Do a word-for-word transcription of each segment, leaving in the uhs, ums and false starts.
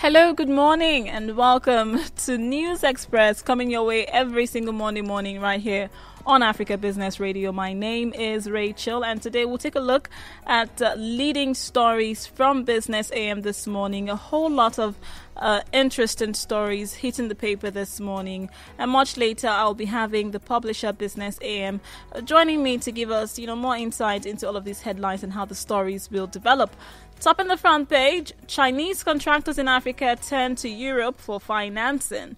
Hello, good morning, and welcome to News Express, coming your way every single Monday morning right here on Africa Business Radio. My name is Rachel, and today we'll take a look at uh, leading stories from Business A M this morning. A whole lot of uh, interesting stories hitting the paper this morning, and much later I'll be having the publisher Business A M uh, joining me to give us, you know, more insight into all of these headlines and how the stories will develop. Top in the front page, Chinese contractors in Africa turn to Europe for financing.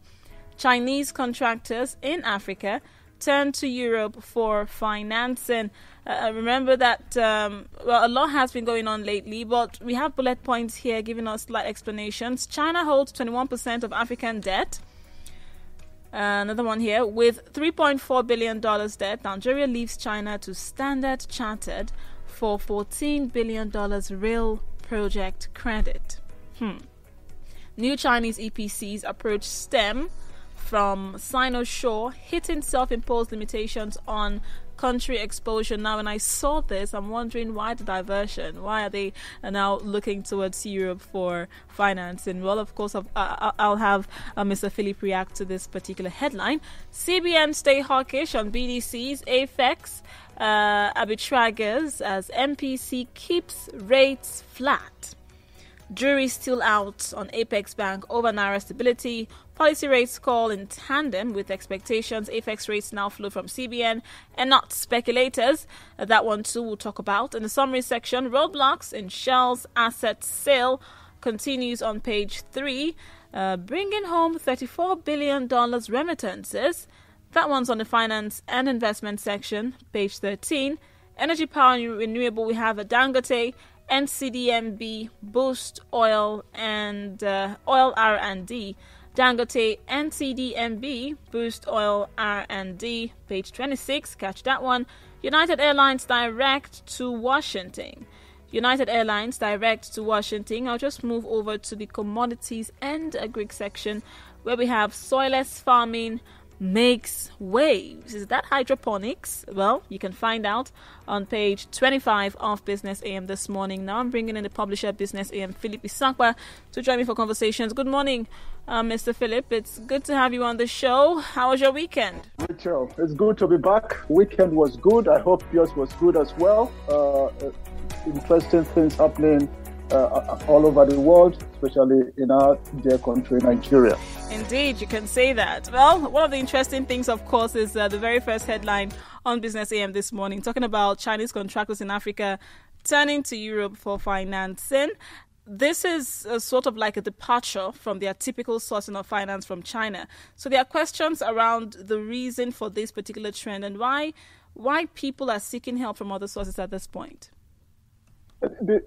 Chinese contractors in Africa turn to Europe for financing. Uh, remember that um, well, a lot has been going on lately, but we have bullet points here giving us slight explanations. China holds twenty-one percent of African debt. Uh, another one here, with three point four billion dollars debt, Nigeria leaves China to Standard Chartered for fourteen billion dollars rail project credit. Hmm. New Chinese E P Cs approach STEM from Sino-Shore, hitting self-imposed limitations on country exposure. Now, when I saw this, I'm wondering, why the diversion? Why are they now looking towards Europe for financing? Well, of course, I'll have Mister Philip react to this particular headline. C B N stay hawkish on B D Cs, Apex, uh, arbitrages as M P C keeps rates flat. Jury still out on Apex Bank over Naira stability. Policy rates call in tandem with expectations. Apex rates now flow from C B N and not speculators. That one too we'll talk about. In the summary section, roadblocks in Shell's asset sale continues on page three, uh, bringing home thirty-four billion dollars remittances. That one's on the finance and investment section, page thirteen. Energy, power and renewable, we have a Dangote, N C D M B, boost oil and uh, oil R and D. Dangote, N C D M B, boost oil R and D, page twenty-six, catch that one. United Airlines direct to Washington. United Airlines direct to Washington. I'll just move over to the commodities and agri section, where we have soilless farming makes waves. Is that hydroponics? Well, you can find out on page twenty-five of Business A M this morning. Now I'm bringing in the publisher Business A M, Philip Isakwa, to join me for conversations. Good morning, uh, Mister Philip. It's good to have you on the show. How was your weekend? Rachel, it's good to be back. Weekend was good. I hope yours was good as well. Uh, interesting things happening Uh, all over the world, especially in our dear country, Nigeria. Indeed, you can say that. Well, one of the interesting things, of course, is uh, the very first headline on Business A M this morning, talking about Chinese contractors in Africa turning to Europe for financing. This is a sort of like a departure from their typical sourcing of finance from China. So there are questions around the reason for this particular trend and why why people are seeking help from other sources at this point.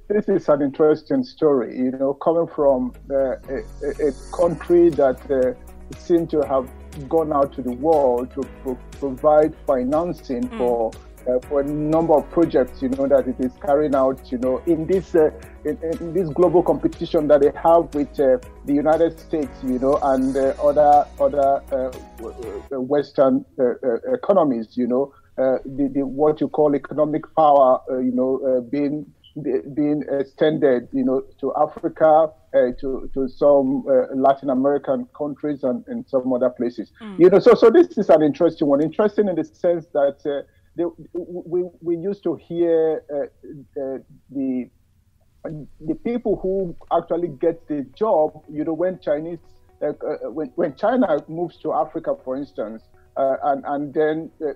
This is an interesting story, you know, coming from uh, a, a country that uh, seemed to have gone out to the world to pro- provide financing mm. for uh, for a number of projects, you know, that it is carrying out, you know, in this uh, in, in this global competition that they have with uh, the United States, you know, and uh, other other uh, Western uh, economies, you know, uh, the, the what you call economic power, uh, you know, uh, being being extended, you know, to Africa, uh, to to some uh, Latin American countries and, and some other places. Mm. You know, so so this is an interesting one. Interesting in the sense that uh, they, we we used to hear uh, uh, the the people who actually get the job, you know, when Chinese uh, uh, when when China moves to Africa, for instance. Uh, and and then uh,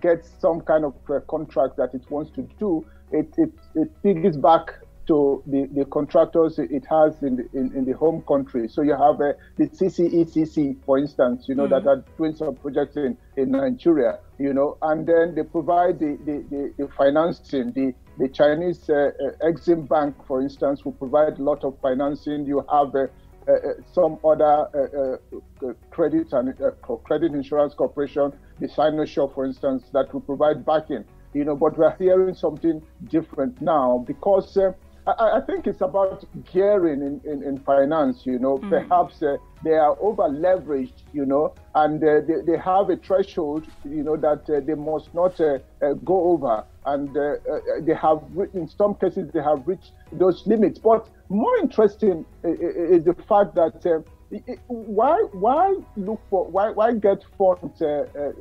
gets some kind of uh, contract that it wants to do. It it it digs back to the, the contractors it has in the, in, in the home country. So you have uh, the C C E C C, for instance, you know, mm-hmm. that are doing some projects in, in Nigeria, you know, and then they provide the the, the, the financing. The the Chinese uh, uh, Exim Bank, for instance, will provide a lot of financing. You have uh, Uh, uh, some other uh, uh, credit and uh, credit insurance corporation, the Sino-Shore, for instance, that will provide backing. You know, but we're hearing something different now because uh, I, I think it's about gearing in, in, in finance, you know. Mm. Perhaps uh, they are over-leveraged, you know, and uh, they, they have a threshold, you know, that uh, they must not uh, uh, go over. And uh, uh, they have, in some cases, they have reached those limits. But more interesting is the fact that uh, it, why why look for, why why get funds uh, uh,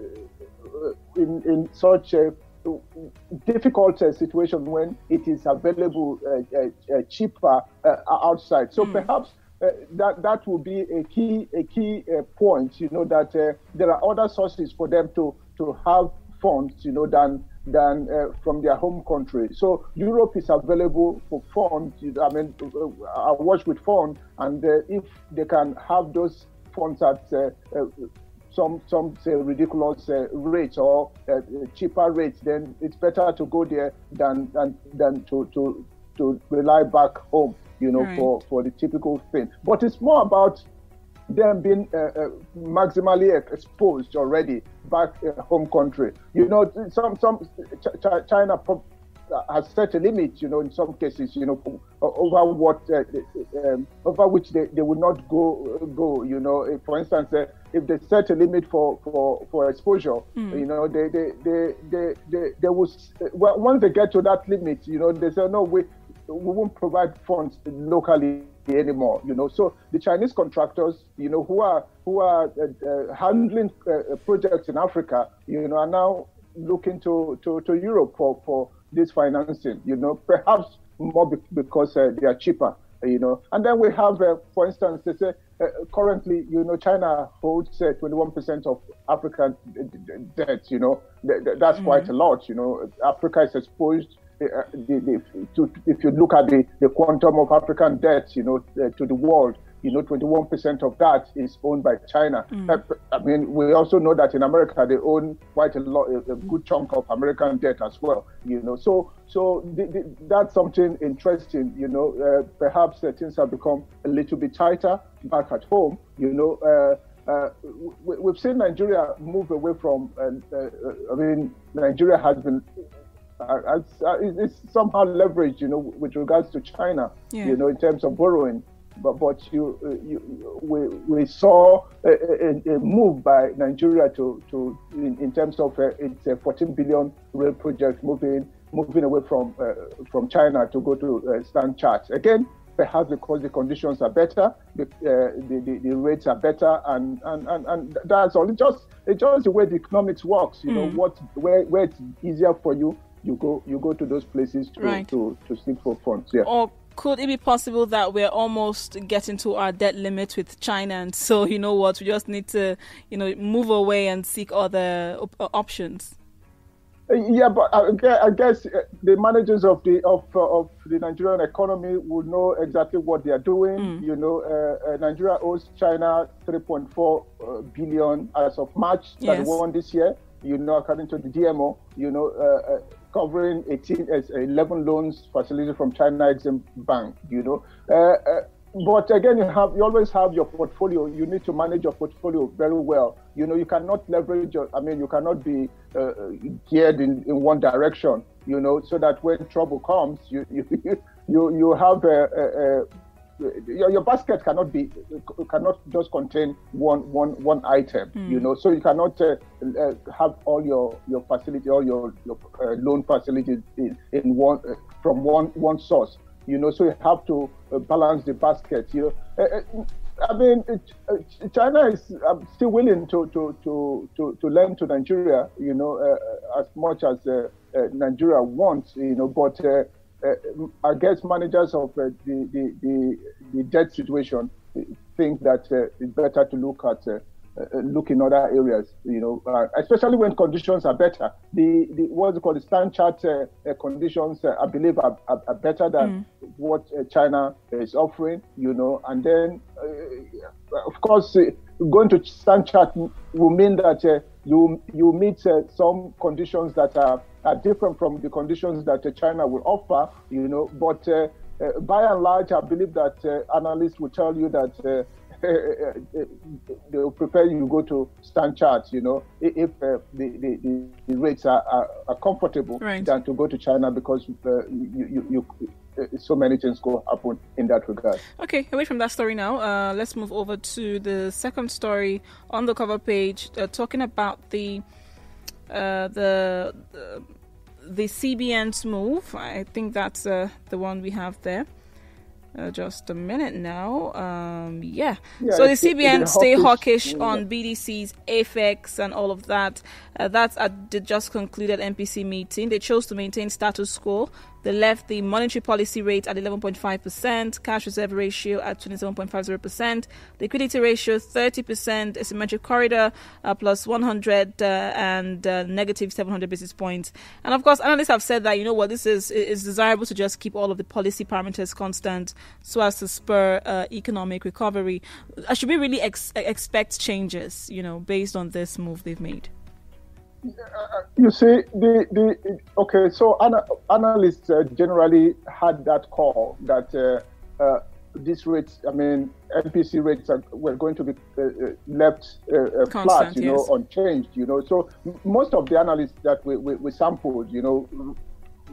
in, in such a difficult uh, situation when it is available uh, uh, cheaper uh, outside. So mm. perhaps uh, that that will be a key a key uh, point. You know that uh, there are other sources for them to to have funds, you know, than than uh, from their home country. So Europe is available for funds. I mean, I watch with funds, and uh, if they can have those funds at uh, uh, some some say ridiculous uh, rates or uh, cheaper rates, then it's better to go there than than, than to, to to rely back home, you know, right. for, for the typical thing. But it's more about them being uh, uh, maximally exposed already back uh, home country. You know, some some Ch Ch China pro has set a limit, you know, in some cases, you know, over what uh, um, over which they, they will not go go. You know, for instance. Uh, If they set a limit for for for exposure, mm. you know, they they they they they, they will, well, once they get to that limit, you know, they say no, we we won't provide funds locally anymore, you know. So the Chinese contractors, you know, who are who are uh, uh, handling uh, projects in Africa, you know, are now looking to to to Europe for for this financing, you know, perhaps more be because uh, they are cheaper, you know. And then we have, uh, for instance, they say. Uh, currently, you know, China holds uh, twenty-one percent of African debt, you know, th th that's mm-hmm. quite a lot, you know. Africa is exposed, uh, the, the, to, if you look at the, the quantum of African debt, you know, uh, to the world, you know, twenty-one percent of that is owned by China. Mm. I mean, we also know that in America, they own quite a lot, a good chunk of American debt as well, you know. So so the, the, that's something interesting, you know. Uh, perhaps uh, things have become a little bit tighter back at home, you know. Uh, uh, we, we've seen Nigeria move away from, uh, uh, I mean, Nigeria has been, uh, it's somehow leveraged, you know, with regards to China, yeah. you know, in terms of borrowing. But but you, you we we saw a, a, a move by Nigeria to to in, in terms of uh, its uh, fourteen billion rail project moving moving away from uh, from China to go to uh, Standard Chartered again, perhaps because the conditions are better, uh, the, the the rates are better, and and and, and that's all. It just it just the way the economics works. You mm. know what where where it's easier for you, you go you go to those places to right. to, to seek for funds. Yeah. Or could it be possible that we're almost getting to our debt limit with China, and so, you know what, we just need to, you know, move away and seek other op options? Yeah, but I guess the managers of the of of the Nigerian economy would know exactly what they are doing. Mm. You know, uh, Nigeria owes China three point four billion as of March thirty-first yes. this year. You know, according to the D M O, you know. Uh, covering eighteen, eleven loans facility from China Export Bank, you know. Uh, uh, but again, you have you always have your portfolio. You need to manage your portfolio very well. You know, you cannot leverage your, I mean, you cannot be uh, geared in, in one direction, you know, so that when trouble comes, you you you, you have a, a, a Your, your basket cannot be cannot just contain one one one item, mm. you know. So you cannot uh, uh, have all your your facility, all your, your uh, loan facilities in, in one uh, from one one source, you know. So you have to uh, balance the basket. You know, uh, I mean, it, uh, China is uh, still willing to to to to to lend to Nigeria, you know, uh, as much as uh, uh, Nigeria wants, you know, but. Uh, Uh, I guess managers of uh, the, the, the, the debt situation think that uh, it's better to look at uh, uh, look in other areas, you know, uh, especially when conditions are better. The, the what's called the Standard Chartered uh, conditions, uh, I believe, are, are, are better than mm. what uh, China is offering, you know. And then, uh, of course, uh, going to Standard Chartered will mean that uh, you you meet uh, some conditions that are. are different from the conditions that uh, China will offer, you know, but uh, uh, by and large, I believe that uh, analysts will tell you that uh, they will prefer you go to Standard Chartered, you know, if uh, the, the, the rates are, are, are comfortable right. than to go to China because uh, you, you, you, so many things could happen in that regard. Okay, away from that story now, uh, let's move over to the second story on the cover page, uh, talking about the uh, the uh, the C B N's move. I think that's uh, the one we have there. Uh, just a minute now. Um, yeah. yeah. So the C B N stay hawkish, hawkish on yeah. B D C's, Apex, and all of that. Uh, that's at the just concluded M P C meeting. They chose to maintain status quo. They left the monetary policy rate at eleven point five percent, cash reserve ratio at twenty-seven point five zero percent, liquidity ratio thirty percent, asymmetric corridor uh, plus one hundred uh, and uh, negative seven hundred basis points. And of course, analysts have said that, you know what, this is is desirable to just keep all of the policy parameters constant so as to spur uh, economic recovery. Uh, should we really ex- expect changes, you know, based on this move they've made? Uh, you see, the, the okay, so ana- analysts uh, generally had that call that uh, uh, these rates, I mean, M P C rates are, were going to be uh, left uh, Constant, flat, you yes. know, unchanged, you know. So m- most of the analysts that we, we, we sampled, you know,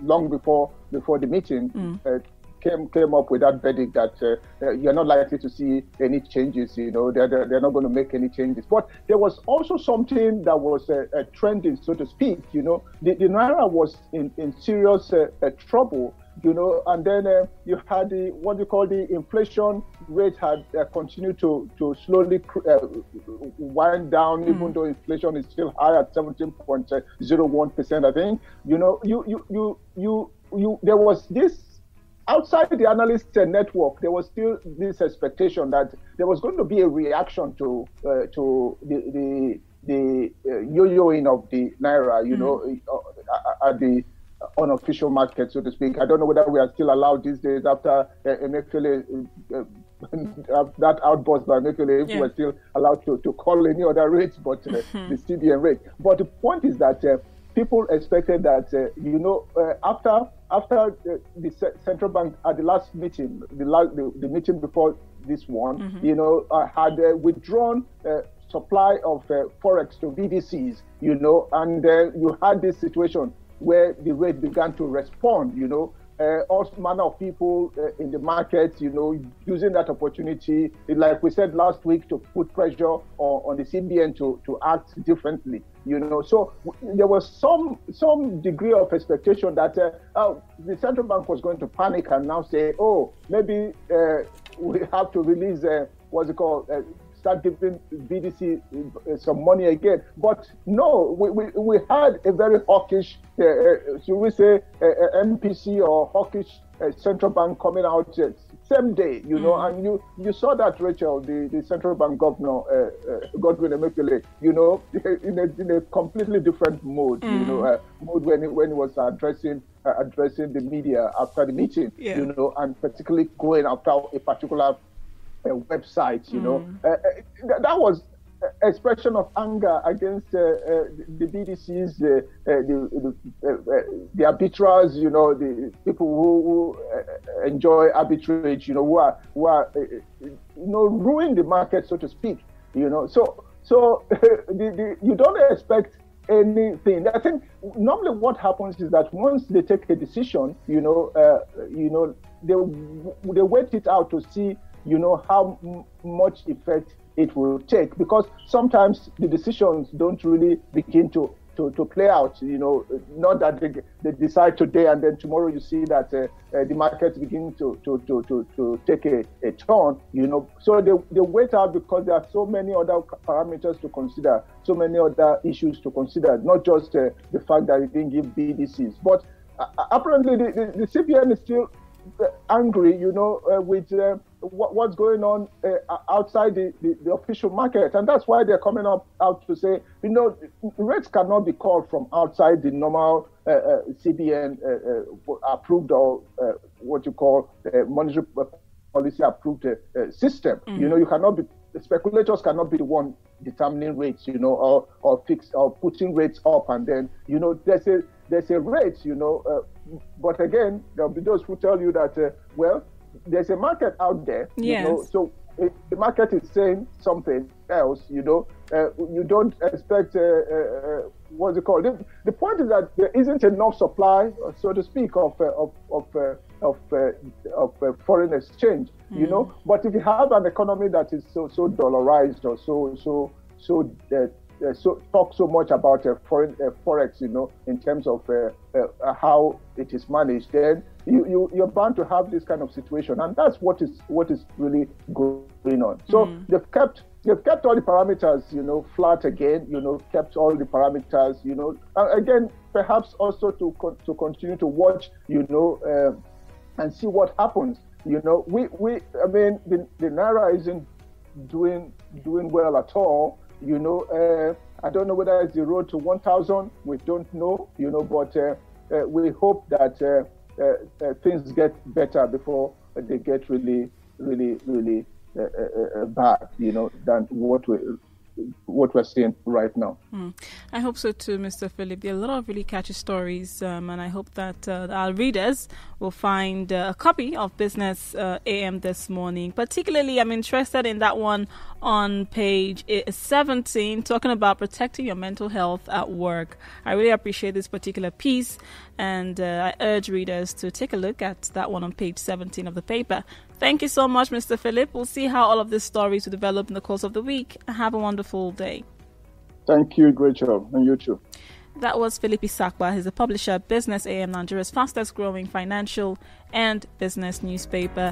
long before before the meeting, mm. uh, Came, came up with that verdict that uh, you're not likely to see any changes, you know, they're, they're, they're not going to make any changes. But there was also something that was uh, uh, trending, so to speak, you know, the, the Naira was in, in serious uh, uh, trouble, you know, and then uh, you had the, what you call the inflation rate had uh, continued to, to slowly uh, wind down, mm. even though inflation is still high at seventeen point zero one percent, I think, you know, you, you, you, you, you there was this, outside the analyst network, there was still this expectation that there was going to be a reaction to uh, to the the, the uh, yo-yoing of the Naira, you mm. know, uh, at the unofficial market, so to speak. I don't know whether we are still allowed these days after uh, Emefiele, uh, that outburst by Emefiele, if yeah. we're still allowed to, to call any other rates but uh, mm-hmm. the C B N rate. But the point is that uh, people expected that, uh, you know, uh, after after the, the central bank at the last meeting, the last, the, the meeting before this one, mm-hmm. you know, uh, had uh, withdrawn uh, supply of uh, forex to B D Cs, you know, and uh, you had this situation where the rate began to respond, you know, uh, all manner of people uh, in the market, you know, using that opportunity, like we said last week, to put pressure on, on the C B N to, to act differently. You know, so there was some some degree of expectation that uh, oh, the central bank was going to panic and now say, oh, maybe uh, we have to release, uh, what's it called, uh, start giving B D C some money again. But no, we, we, we had a very hawkish, uh, should we say, uh, M P C or hawkish uh, central bank coming out uh, same day, you know, mm-hmm. and you, you saw that, Rachel, the, the central bank governor, uh, uh, Godwin Emefiele, you know, in a, in a completely different mode, mm-hmm. you know, uh, mode when he, when he was addressing uh, addressing the media after the meeting, yeah. you know, and particularly going after a particular uh, website, you mm-hmm. know. Uh, th- that was expression of anger against uh, uh, the B D Cs, uh, uh, the the, uh, the arbitrars, you know, the people who, who uh, enjoy arbitrage, you know, who are who are uh, you know, ruin the market, so to speak, you know. So so uh, the, the, you don't expect anything. I think normally what happens is that once they take a decision, you know, uh, you know, they they wait it out to see, you know, how m- much effect it will take, because sometimes the decisions don't really begin to, to, to play out, you know, not that they, they decide today and then tomorrow you see that uh, uh, the markets begin to to, to, to, to take a, a turn, you know. So they, they wait out because there are so many other parameters to consider, so many other issues to consider, not just uh, the fact that it didn't give B D Cs. But uh, apparently the, the, the C B N is still angry, you know, uh, with uh, what, what's going on uh, outside the, the, the official market. And that's why they're coming up out to say, you know, rates cannot be called from outside the normal uh, uh, C B N uh, uh, approved or uh, what you call uh, monetary policy approved uh, uh, system. Mm-hmm. You know, you cannot be, speculators cannot be the one determining rates, you know, or, or fix or putting rates up. And then, you know, there's a, there's a rate, you know, uh, but again, there'll be those who tell you that, uh, well, there's a market out there, yes. you know, so if the market is saying something else, you know, uh, you don't expect, uh, uh, what's it called? The, the point is that there isn't enough supply, so to speak, of, uh, of, of, uh, of, uh, of uh, foreign exchange, mm. you know. But if you have an economy that is so, so dollarized or so, so, so, uh, Uh, so talk so much about uh, foreign, uh, forex, you know, in terms of uh, uh, how it is managed, then you, you you're bound to have this kind of situation, and that's what is what is really going on. So mm. they've kept they've kept all the parameters, you know, flat again, you know, kept all the parameters, you know, uh, again, perhaps also to con to continue to watch, you know, uh, and see what happens. You know, we we I mean, the, the Naira isn't doing doing well at all. You know, uh, I don't know whether it's the road to one thousand. We don't know, you know, but uh, uh, we hope that uh, uh, uh, things get better before they get really, really, really uh, uh, uh, bad, you know, than what we what we're seeing right now. Mm. I hope so too, Mister Philip. There are a lot of really catchy stories, um, and I hope that uh, our readers will find uh, a copy of Business uh, A M this morning. Particularly, I'm interested in that one on page seventeen, talking about protecting your mental health at work. I really appreciate this particular piece, and uh, I urge readers to take a look at that one on page seventeen of the paper. Thank you so much, Mister Philip. We'll see how all of these stories will develop in the course of the week. Have a wonderful day. Thank you. Great job. And you too. That was Philip Isakwa. He's a publisher at Business A M, Nigeria's fastest growing financial and business newspaper.